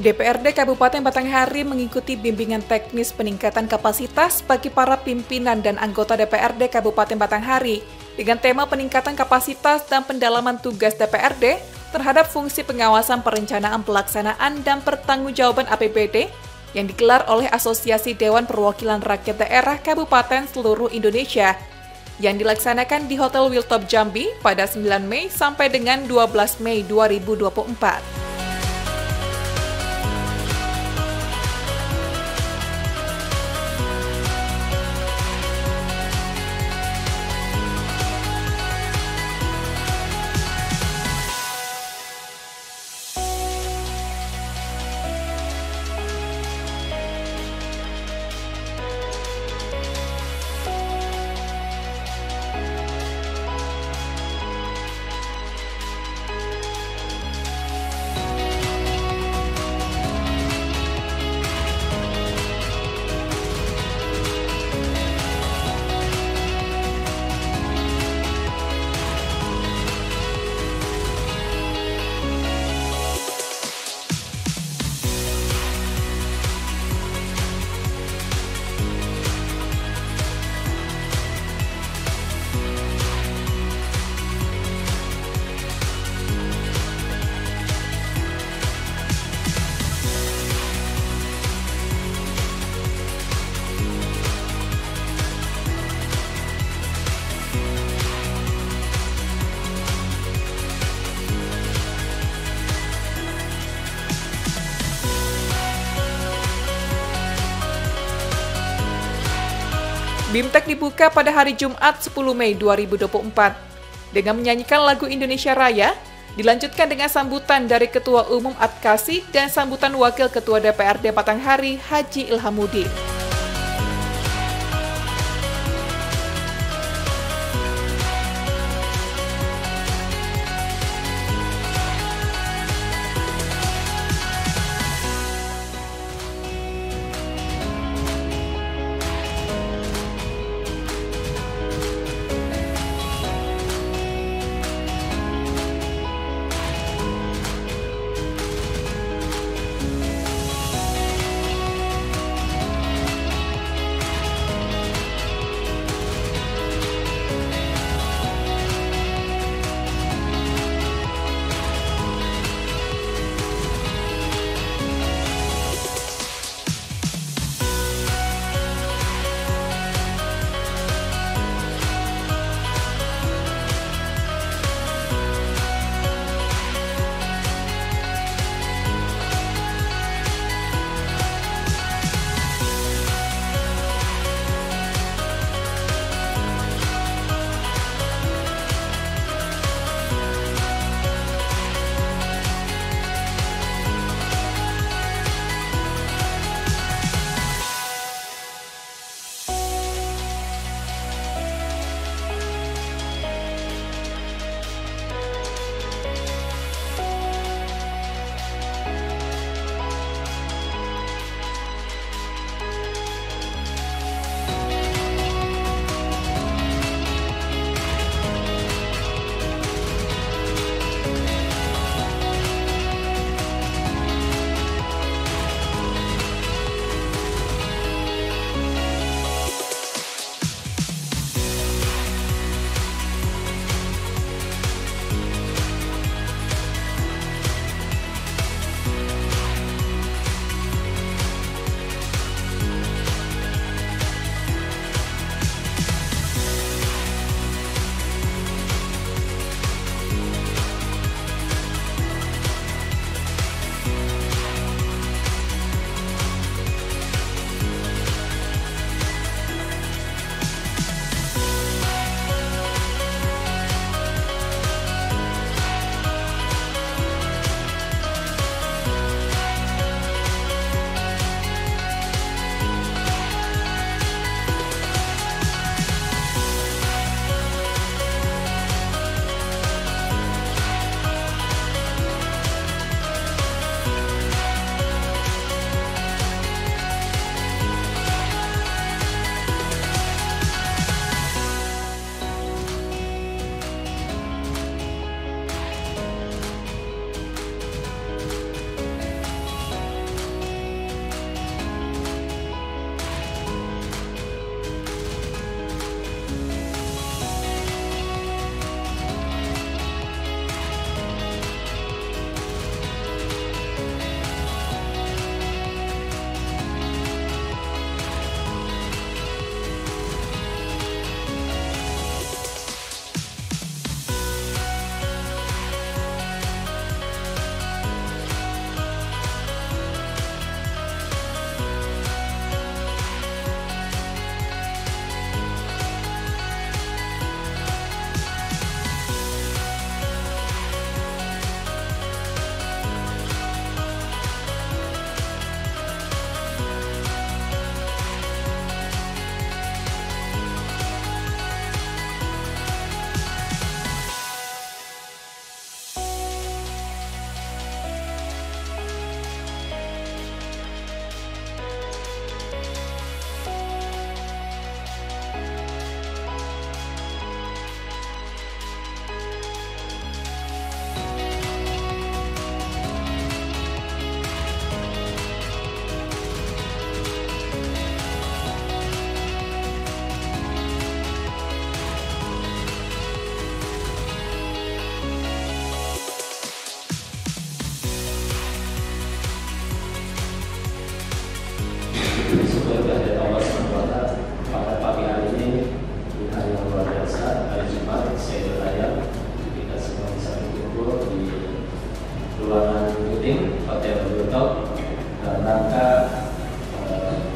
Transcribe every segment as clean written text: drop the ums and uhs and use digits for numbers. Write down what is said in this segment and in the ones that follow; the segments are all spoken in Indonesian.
DPRD Kabupaten Batanghari mengikuti bimbingan teknis peningkatan kapasitas bagi para pimpinan dan anggota DPRD Kabupaten Batanghari dengan tema peningkatan kapasitas dan pendalaman tugas DPRD terhadap fungsi pengawasan perencanaan pelaksanaan dan pertanggungjawaban APBD yang digelar oleh Asosiasi Dewan Perwakilan Rakyat Daerah Kabupaten seluruh Indonesia yang dilaksanakan di Hotel Wiltop Jambi pada 9 Mei sampai dengan 12 Mei 2024. BIMTEK dibuka pada hari Jumat 10 Mei 2024 dengan menyanyikan lagu Indonesia Raya, dilanjutkan dengan sambutan dari Ketua Umum ADKASI dan sambutan Wakil Ketua DPRD Batanghari Haji Ilhamudin.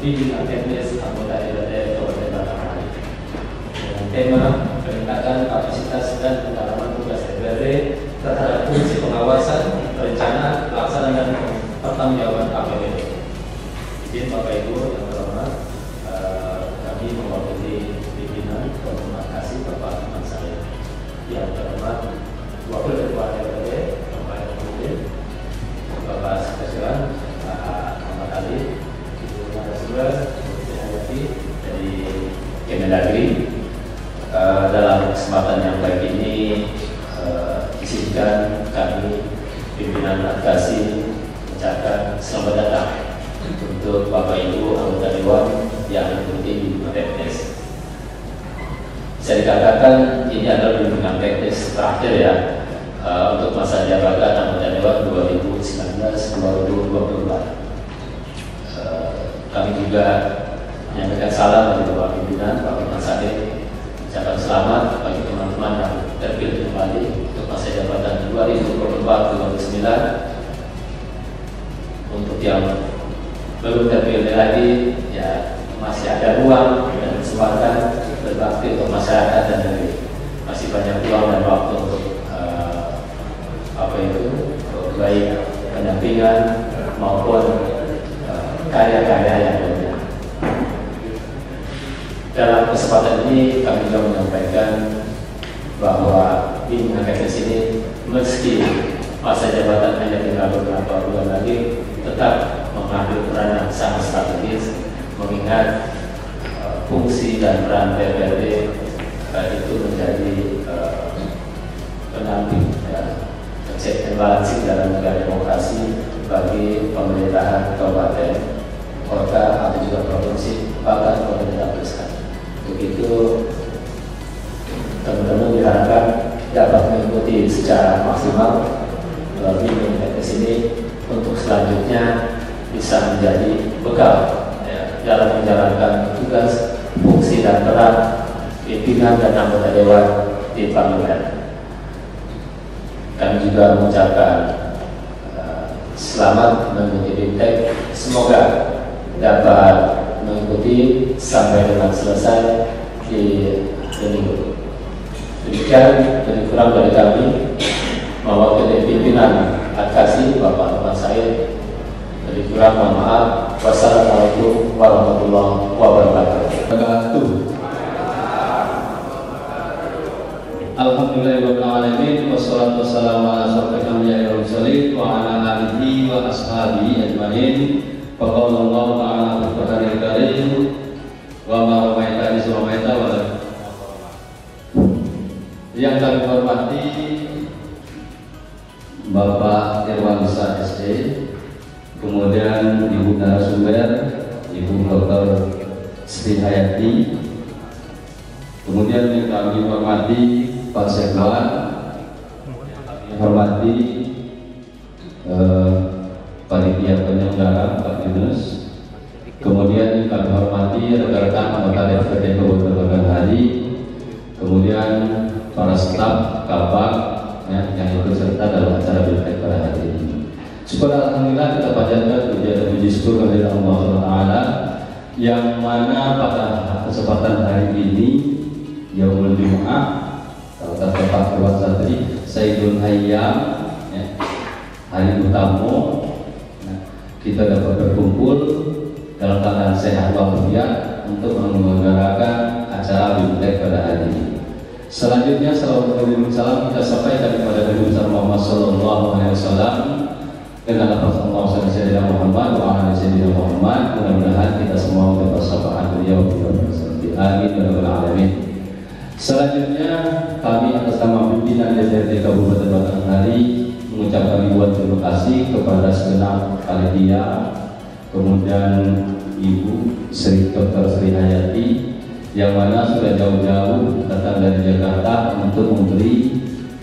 di bidang teknis anggota DPD Kabupaten Batanghari. Dengan tema peningkatan kapasitas dan pendalaman tugas DPD terhadap fungsi pengawasan, perencanaan, pelaksanaan dan pertanggungjawaban APBD. Izin Bapak Ibu yang terhormat, kami mewakili pimpinan dan terima kasih kepada teman saya yang terhormat Wakil Ketua DPD Bapak Ibu, Bapak Sekretariat, Ahmad Ali, Ibu Narasumber, dari Kementerian dalam kesempatan yang baik ini izinkan kami pimpinan ADKASI mengucapkan selamat datang untuk Bapak Ibu anggota dewan yang mengikuti bimbingan teknis. Saya dikatakan ini adalah bimbingan teknis terakhir ya untuk masa jabatan anggota dewan 2019-2024. Kami juga menyampaikan salam dari Bapak Pimpinan, Pak Pimpinan Sadir, ucapan selamat bagi teman-teman yang terpilih kembali untuk masa jabatan 2024-2029. Untuk yang belum terpilih lagi, ya masih ada ruang dan kesempatan berbakti untuk masyarakat dan negeri, masih banyak ruang dan waktu untuk baik pendampingan maupun karya-karya yang lainnya. Dalam kesempatan ini kami juga menyampaikan bahwa bimbingan teknis ini meski masa jabatan hanya tinggal beberapa bulan lagi tetap mengambil peran yang sangat strategis, mengingat fungsi dan peran PPRD itu menjadi pendamping check and balancing dalam negara demokrasi bagi pemerintahan kabupaten, kota atau juga provinsi, bahkan pemerintah pusat. Begitu teman-teman diharapkan dapat mengikuti secara maksimal melalui bimbingan teknis ini untuk selanjutnya bisa menjadi bekal dalam menjalankan tugas, fungsi dan peran pimpinan dan anggota dewan di parlemen. Kami juga mengucapkan selamat mengikuti BIMTEK. Semoga dapat mengikuti sampai dengan selesai di minggu. Demikian dari kurang dari kami, mewakili pimpinan ADKASI Bapak Ahmad Said. Dari kurang mohon maaf. Wassalamualaikum warahmatullahi wabarakatuh. Alhamdulillahirrahmanirrahim. Wassalatu wassalamu ala asyrofil anbiya'i wal mursalin wa ala alihi wa ashabihi ajma'in. Faqala Allah ta'ala fil Qur'anil Karim wa ma ramaita idh ramaita walakin. Yang kami hormati Bapak Irwansyah SD, kemudian Ibu Narasumber Ibu Dr. Sri Hayati, kemudian yang kami hormati Pak Sekda, hormati panitia penyelenggara Pak Yunus, kemudian kami hormati rekan-rekan anggota DPD Kabupaten Batanghari, kemudian para staf Kabak yang ikut serta dalam acara BIMTEK pada hari ini. Syukur alhamdulillah kita panjatkan puji dan puji syukur kepada Allah Taala yang mana pada kesempatan hari ini Yaumul Jumu'ah Bapak Dewan Satri Saidun Hayam hari utama kita dapat berkumpul dalam keadaan sehat walafiat untuk menyelenggarakan acara BIMTEK pada hari ini. Selanjutnya salawat dan salam kita sampaikan kepada Nabi besar Muhammad Sallallahu Alaihi Wasallam dengan lafaz Allahumma shalli ala Muhammad wa ala ali sayyidina Muhammad. Mudah-mudahan kita semua mendapat syafaat beliau di akhir alamin. Selanjutnya kami atas nama pimpinan DPRD Kabupaten Batanghari mengucapkan ribuan terima kasih kepada segenap panitia, kemudian Ibu Sri Dr. Sri Hayati yang mana sudah jauh-jauh datang dari Jakarta untuk memberi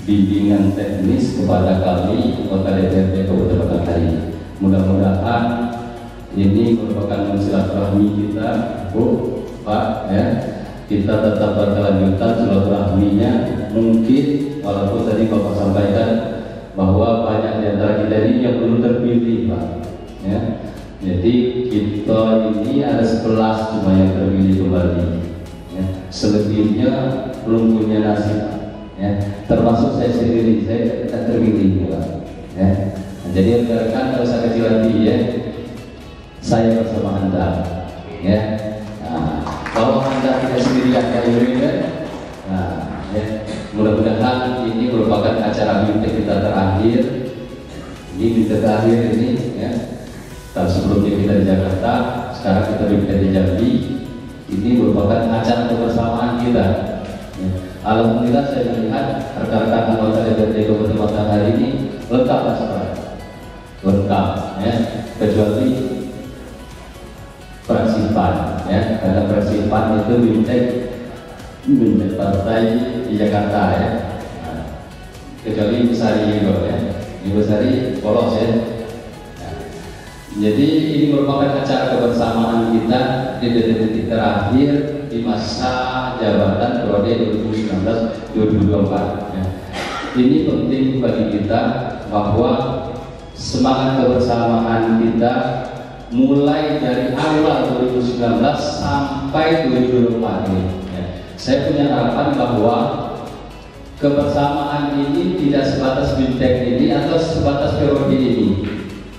bimbingan teknis kepada kami anggota DPRD Kabupaten Batanghari. Mudah-mudahan ini merupakan silaturahmi kita, Bu, Pak, ya. Kita tetap berkelanjutan silaturahminya. Mungkin walaupun tadi Bapak sampaikan bahwa banyak di antara kita ini yang belum terpilih, Pak, ya. Jadi kita ini ada 11 cuma yang terpilih kembali ya. Selebihnya belum punya nasib ya. Termasuk saya sendiri, saya tidak terpilih ya. Nah, jadi rekan-rekan harus agak kecil hati ya. Saya bersama Anda ya. Nah, kalau Anda tidak sendirian kali ini ya. Nah, ya. Mudah-mudahan ini merupakan acara BIMTEK kita terakhir. Ini BIMTEK terakhir ini ya. Tahun sebelumnya kita di Jakarta, sekarang kita BIMTEK di Jambi. Ini merupakan acara kebersamaan kita ya. Alhamdulillah saya melihat rekan-rekan anggota DPRD Kabupaten Batang hari ini lengkap acaranya, lengkap ya, kecuali fraksi PAN ya, karena fraksi PAN itu BIMTEK partai di Jakarta ya. Nah, kecuali Ibu Sari juga ya, Ibu Sari polos ya. Nah, jadi ini merupakan acara kebersamaan kita di detik-detik terakhir di masa jabatan periode 2019-2024 ya. Ini penting bagi kita bahwa semangat kebersamaan kita mulai dari awal 2019 sampai 2024 ya. Saya punya harapan bahwa kebersamaan ini tidak sebatas BIMTEK ini atau sebatas periode ini,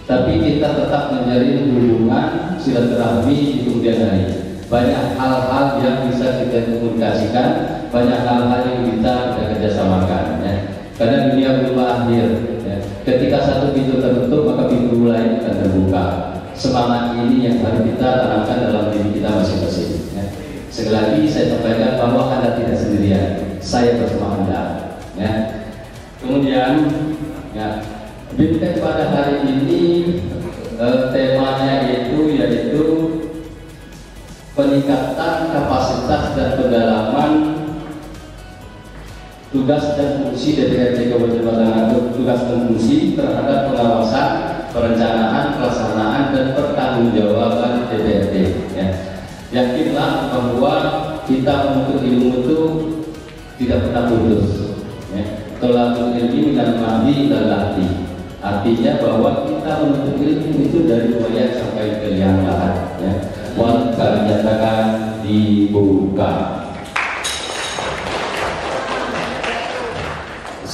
tapi kita tetap menjalin hubungan silaturahmi di kemudian hari. Banyak hal-hal yang bisa kita komunikasikan, banyak hal-hal yang bisa kita kerjasamakan ya. Karena dunia berubah akhir ya. Ketika satu pintu tertutup, maka pintu lain akan terbuka. Semangat ini yang harus kita tanamkan dalam diri kita masing-masing ya. Sekali lagi saya sampaikan bahwa Anda tidak sendirian, saya bersama Anda ya. Kemudian ya, BIMTEK pada hari ini temanya yaitu peningkatan kapasitas dan pendalaman tugas dan fungsi DPRD Kabupaten Batang, tugas dan fungsi terhadap pengawasan, perencanaan, pelaksanaan dan pertanggungjawaban DPRD. Ya. Yakinlah bahwa kita menuntut ilmu itu tidak pernah putus. Ya. Telah menuntut ilmu dan mandi dan latih. Artinya bahwa kita menuntut ilmu itu dari wayang sampai ke liang lahat. Ya. Mohon kami nyatakan dibuka.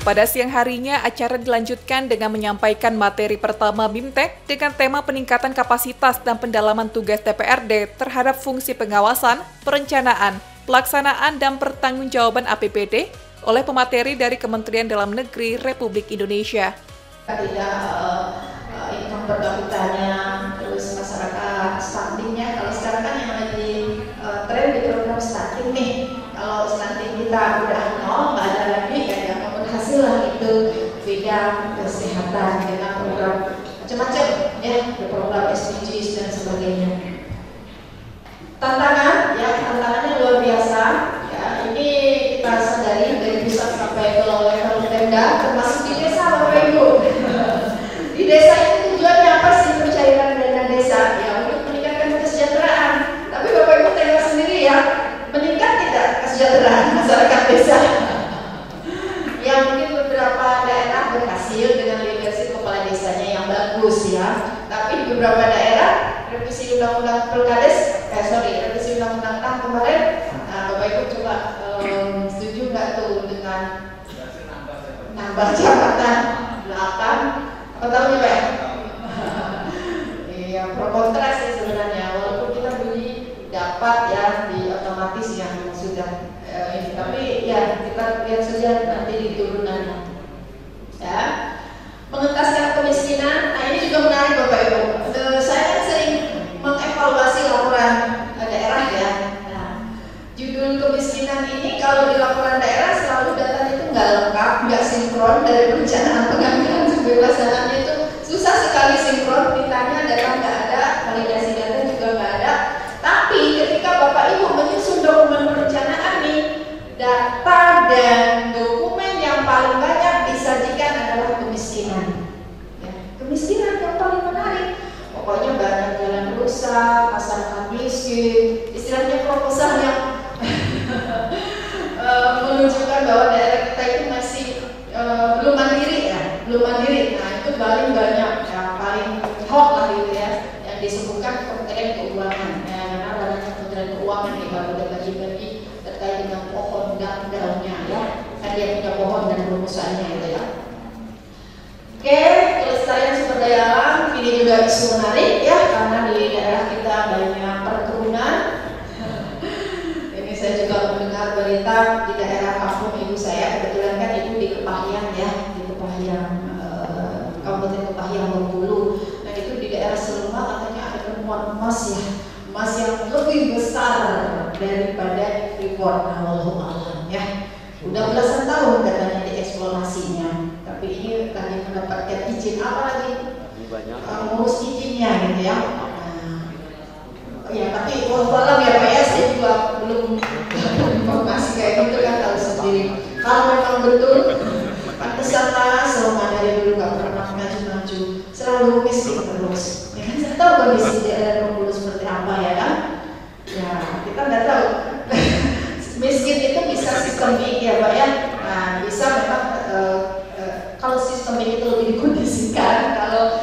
Pada siang harinya, acara dilanjutkan dengan menyampaikan materi pertama BIMTEK dengan tema peningkatan kapasitas dan pendalaman tugas DPRD terhadap fungsi pengawasan, perencanaan, pelaksanaan, dan pertanggungjawaban APBD oleh pemateri dari Kementerian Dalam Negeri Republik Indonesia. Ketika income per kapitanya, terus masyarakat stuntingnya, kalau sekarang kan yang lagi tren di program stunting nih, kalau stunting kita udah nol, nggak ada lagi ya. Hasil itu pendidikan, kesehatan, dengan program macam-macam ya, program SDGs dan sebagainya. Tantangan ya, tantangannya luar biasa ya, ini kita sadari dari pusat sampai ke level Pemda, termasuk di desa Bapak Ibu. Di desa itu tujuannya apa sih pencairan dana desa? Ya untuk meningkatkan kesejahteraan. Tapi Bapak Ibu tengok sendiri ya, meningkat tidak kesejahteraan masyarakat desa? Ya mungkin beberapa daerah berhasil dengan leadership kepala desanya yang bagus ya, tapi beberapa daerah revisi undang-undang Pilkades, revisi undang-undang TAM kemarin, Bapak Ibu coba setuju nggak tuh dengan nambah jabatan 8 apa tahu nih Pak? Iya, pro kontra sih sebenarnya, walaupun kita bunyi dapat ya di otomatis yang sudah ini, tapi ya kita lihat saja nanti di turunannya ya. Mengentaskan kemiskinan, nah ini juga menarik Bapak Ibu, saya sering mengevaluasi laporan daerah ya. Nah, judul kemiskinan ini kalau di laporan daerah selalu datanya itu nggak lengkap, nggak sinkron dari perencanaan pengambilan sebebas dananya, itu susah sekali sinkron, ditanya data nggak ada, validasi data juga nggak ada. Tapi ketika Bapak Ibu menyusun dokumen perencanaan nih, data dan dokumen yang paling banyak disajikan adalah kemiskinan ya, kemiskinan yang paling menarik. Pokoknya banyak jalan rusak, masyarakat miskin, istilahnya proposal yang menunjukkan bahwa daerah kita itu masih belum mandiri ya, belum mandiri. Nah itu paling banyak ya, paling hot lah gitu ya, yang disebutkan Kementerian Keuangan ya, karena banyak Kementerian Keuangan nih baru udah bagi-bagi terkait dengan pohon dan daunnya ya, kan dia punya pohon dan permusaannya gitu ya. Oke, kelestarian sumber daya alam ini juga isu menarik ya, karena di daerah kita banyak perkebunan. Ini saya juga mendengar berita di daerah kampung ibu saya, kebetulan kan ibu di Kepahyang ya, di Kepahyang, Kabupaten Kepahyang Bengkulu. Nah itu di daerah Seluma katanya ada penemuan emas ya, emas yang lebih besar daripada Freeport. Wallahualam ya, udah belasan tahun katanya di eksplorasinya. Tapi ini tadi mendapatkan izin apa lagi? Ngurus izinnya gitu ya. Ya tapi walau ya Pak ya, saya juga belum informasi kayak gitu kan, tahu sendiri. Kalau memang betul, pantesan lah selama dari dulu nggak pernah maju-maju, selalu miskin terus. Ya kan saya tahu kondisi daerah Bengkulu seperti apa ya kan? Ya kita nggak tahu. Miskin itu bisa sistemik ya Pak ya. Nah bisa memang kalau sistem ini lebih dikondisikan, kalau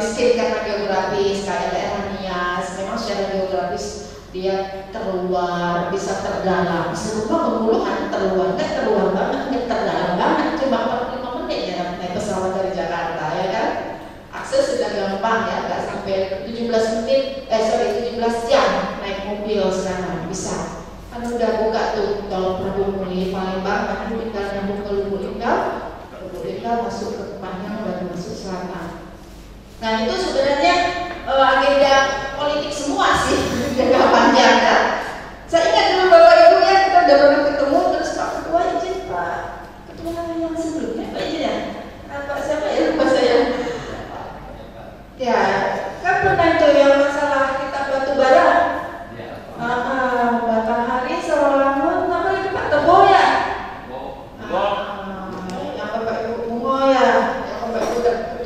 miskin karena geografis, kayak daerah nias, memang secara geografis dia terluar, bisa terdalam. Serupa pemuluhan terluar banget, terdalam banget, cuma 45 menit ya naik pesawat dari Jakarta ya kan. Akses sudah gampang ya, nggak sampai 17 jam naik mobil sekarang bisa. Kan udah buka tuh kalau perlu mulai Palembang, kan tinggal nyambung ke Lubuk Linggau. Kita masuk ke Kepahyang dan masuk selatan. Nah itu sebenarnya agenda politik semua sih jangka panjang kan. Saya ingat dulu Bapak Ibu ya, kita udah pernah ketemu, terus Pak Ketua izin Pak Ketua yang sebelumnya Pak izin ya, Pak siapa ya lupa saya. Ya kan pernah itu yang masalah kita batu bara. Bapak Hari Selamun, nama itu Pak Tebo ya.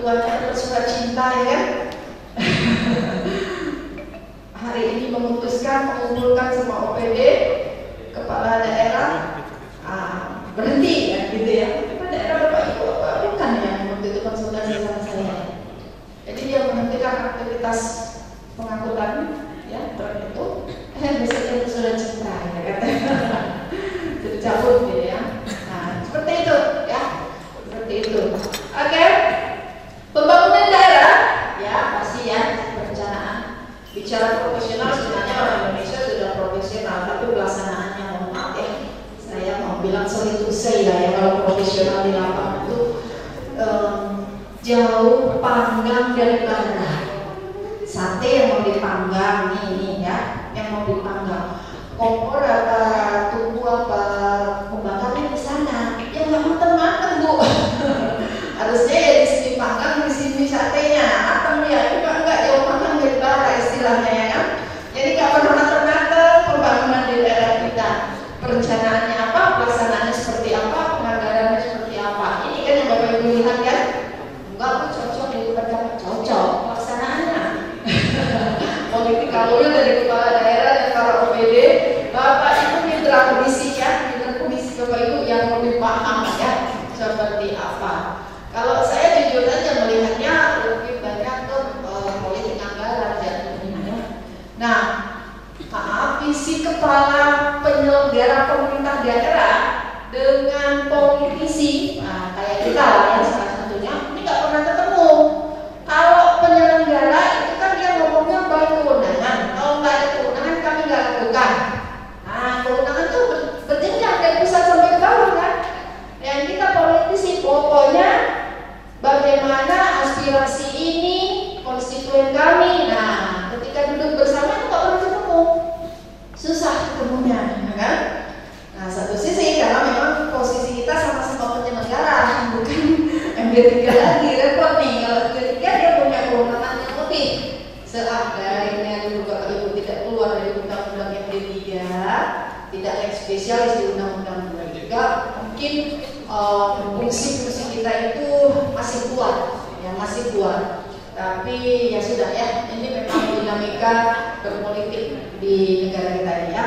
Ketuanya bersuka cinta ya kan? Hari ini memutuskan mengumpulkan semua OPD kepala daerah berhenti ya gitu ya. Kepala daerah Bapak Ibu bukan yang waktu itu konsultasi sama saya. Jadi dia menghentikan aktivitas pengangkutan ya truk itu. Besoknya bersuka cinta ya katanya. Jadi cabut gitu ya. Nah seperti itu ya, seperti itu. Oke. Pembangunan daerah, ya pasti ya perencanaan. Bicara profesional sebenarnya orang Indonesia sudah profesional, tapi pelaksanaannya mohon maaf ya. Saya mau bilang sorry to say lah ya, kalau profesional di lapangan itu jauh panggang dari bandar. Sate yang mau dipanggang ini ya, yang mau dipanggang. Kompor apa, tungku apa, pembakarnya di sana. Ya nggak mateng-mateng Bu. antara pemerintah daerah dengan politisi, nah, kayak kita lah ya salah satunya, ini nggak pernah ketemu. Kalau penyelenggara itu kan dia ngomongnya by kewenangan, kalau nggak ada kewenangan kami nggak lakukan. Nah, kewenangan tuh berjenjang dari pusat sampai ke bawah kan. Dan kita politisi pokoknya bagaimana aspirasi ini konstituen kami. Nah, ketika duduk bersama kok belum ketemu, susah ketemunya, kan? Nah, satu sisi karena memang posisi kita sama-sama penyelenggara, bukan MD3 lagi, repot nih. Kalau MD3 dia punya kewenangan yang lebih, seandainya itu tidak keluar dari undang-undang MD3, tidak lex spesialis di undang-undang 23, mungkin fungsi-fungsi kita itu masih kuat, ya masih kuat. Tapi ya sudah ya, ini memang dinamika berpolitik di negara kita ya.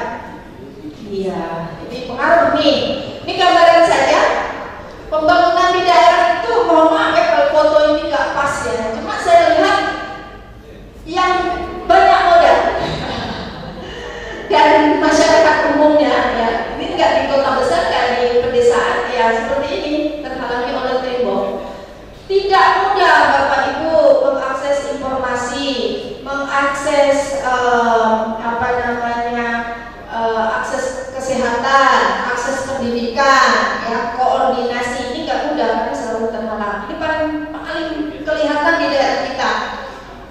Iya, jadi pengaruh nih. Ini gambaran saja. Pembangunan di daerah itu, mohon maaf ya kalau foto ini nggak pas ya. Cuma saya lihat yang banyak modal dan masyarakat umumnya ya. Ini nggak di kota besar, nggak di pedesaan ya seperti ini terhalangi oleh tembok. Tidak mudah Bapak Ibu mengakses informasi, mengakses akses kesehatan, akses pendidikan, ya koordinasi ini nggak mudah karena selalu terhalang. Ini paling kelihatan di daerah kita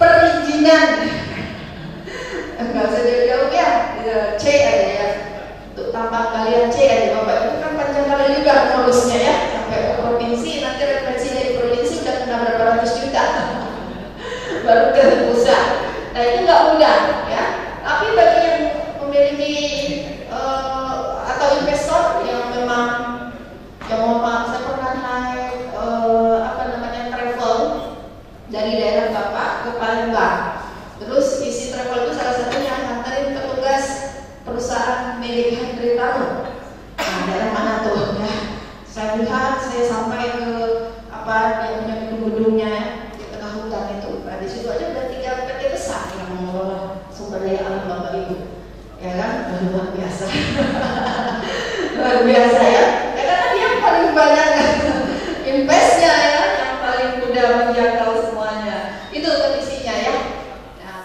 perizinan, nggak usah jauh-jauh ya, C aja ya untuk tambah kalian C aja Bapak Ibu kan panjang kali juga ngurusnya ya sampai provinsi nanti referensi dari provinsi udah kena berapa ratus juta baru ke pusat. Nah itu nggak mudah ya. Tapi bagi yang memiliki atau investor yang memang yang mau maaf saya pernah naik travel dari daerah Bapak ke Palembang. Terus isi travel itu salah satunya nganterin petugas perusahaan milik Handritano. Nah, daerah mana tuh ya? Saya lihat saya sampai ke yang punya gedung-gedungnya di tengah hutan itu. Nah, di situ aja udah 3 PT besar yang mengelola sumber daya alam Bapak Ibu. Ya kan? Luar biasa. Luar biasa ya. Ya karena dia paling banyak investnya ya, yang paling mudah menjangkau semuanya. Itu kondisinya ya. Nah.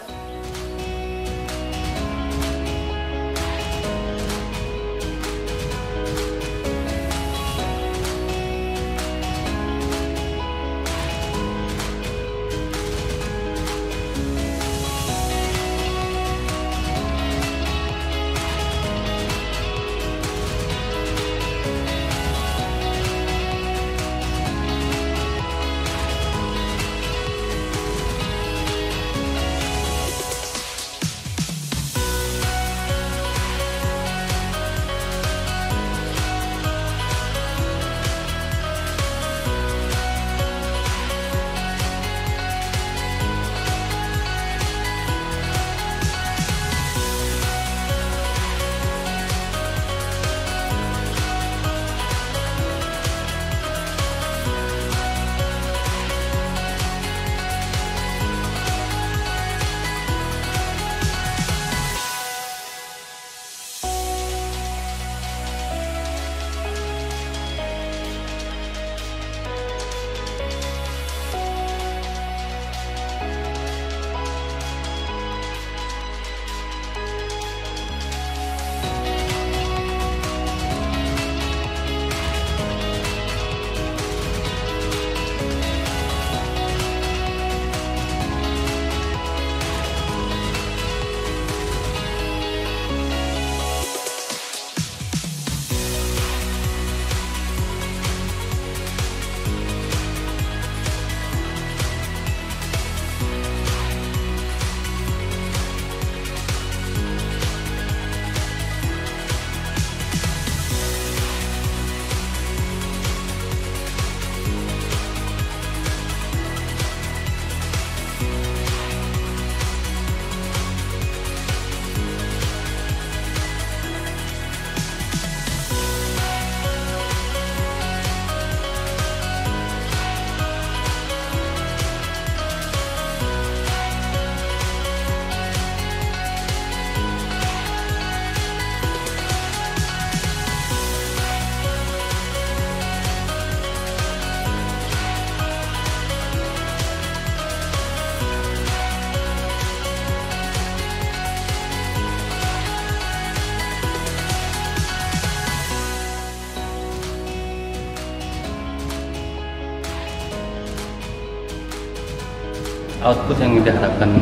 Output yang kita harapkan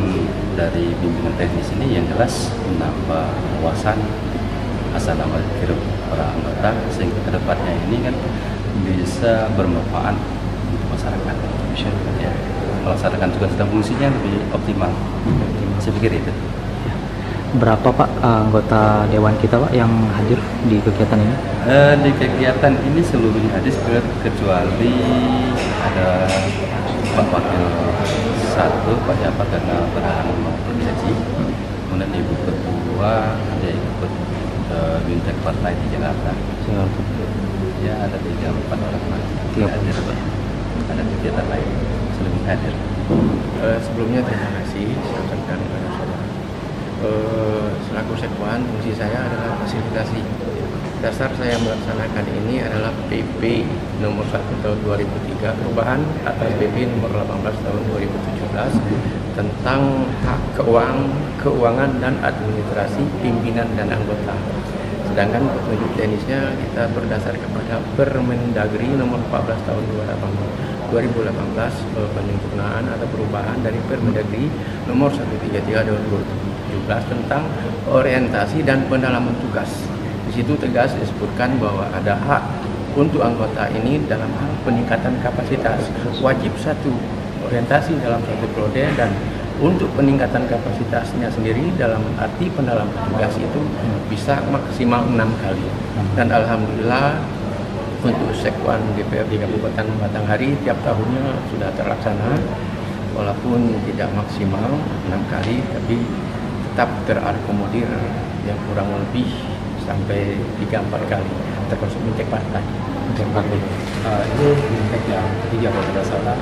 dari bimbingan teknis ini yang jelas menambah wawasan asal-asal para anggota, sehingga kedepannya ini kan bisa bermanfaat untuk masyarakat ya, melaksanakan tugas dan fungsinya lebih optimal. Saya pikir itu. Berapa Pak anggota Dewan kita Pak yang hadir di kegiatan ini? Di kegiatan ini seluruhnya hadir kecuali ada Pak Wakil satu, Pak Jabat karena berhalangan maupun gaji. Kemudian Ibu Ketua ada ikut BIMTEK Partai di Jakarta. Ya ada 3-4 orang lagi. Ada kegiatan lain sebelum hadir. Sebelumnya terima kasih. Selaku sekwan, fungsi saya adalah fasilitasi. Dasar saya melaksanakan ini adalah PP Nomor 1 Tahun 2003 perubahan atas PP Nomor 18 Tahun 2017 tentang hak keuangan dan administrasi pimpinan dan anggota. Sedangkan petunjuk teknisnya kita berdasar kepada Permendagri Nomor 14 Tahun 2018 penyempurnaan atau perubahan dari Permendagri Nomor 133 Tahun 2017 tentang orientasi dan pendalaman tugas. Di situ tegas disebutkan bahwa ada hak untuk anggota ini dalam hal peningkatan kapasitas, wajib satu orientasi dalam satu periode, dan untuk peningkatan kapasitasnya sendiri dalam arti pendalaman tugas itu bisa maksimal 6 kali. Dan alhamdulillah untuk sekwan DPRD Kabupaten Batanghari tiap tahunnya sudah terlaksana, walaupun tidak maksimal 6 kali, tapi tetap terakomodir yang kurang lebih sampai 3-4 kali termasuk BIMTEK Partai. Ini BIMTEK yang ketiga kalau tidak salah.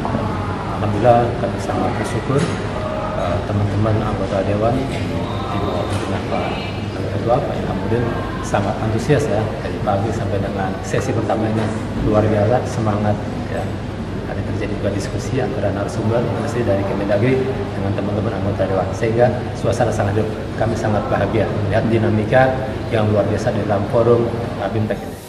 Alhamdulillah kami sangat bersyukur teman-teman anggota Dewan dengan Pak Ketua, Pak Ilhamudin sangat antusias ya, dari pagi sampai dengan sesi pertama ini luar biasa semangat ya. Ada terjadi juga diskusi antara narasumber pasti dari Kemendagri dengan teman-teman anggota Dewan, sehingga suasana sangat hidup. Kami sangat bahagia melihat dinamika yang luar biasa di dalam forum BIMTEK ini.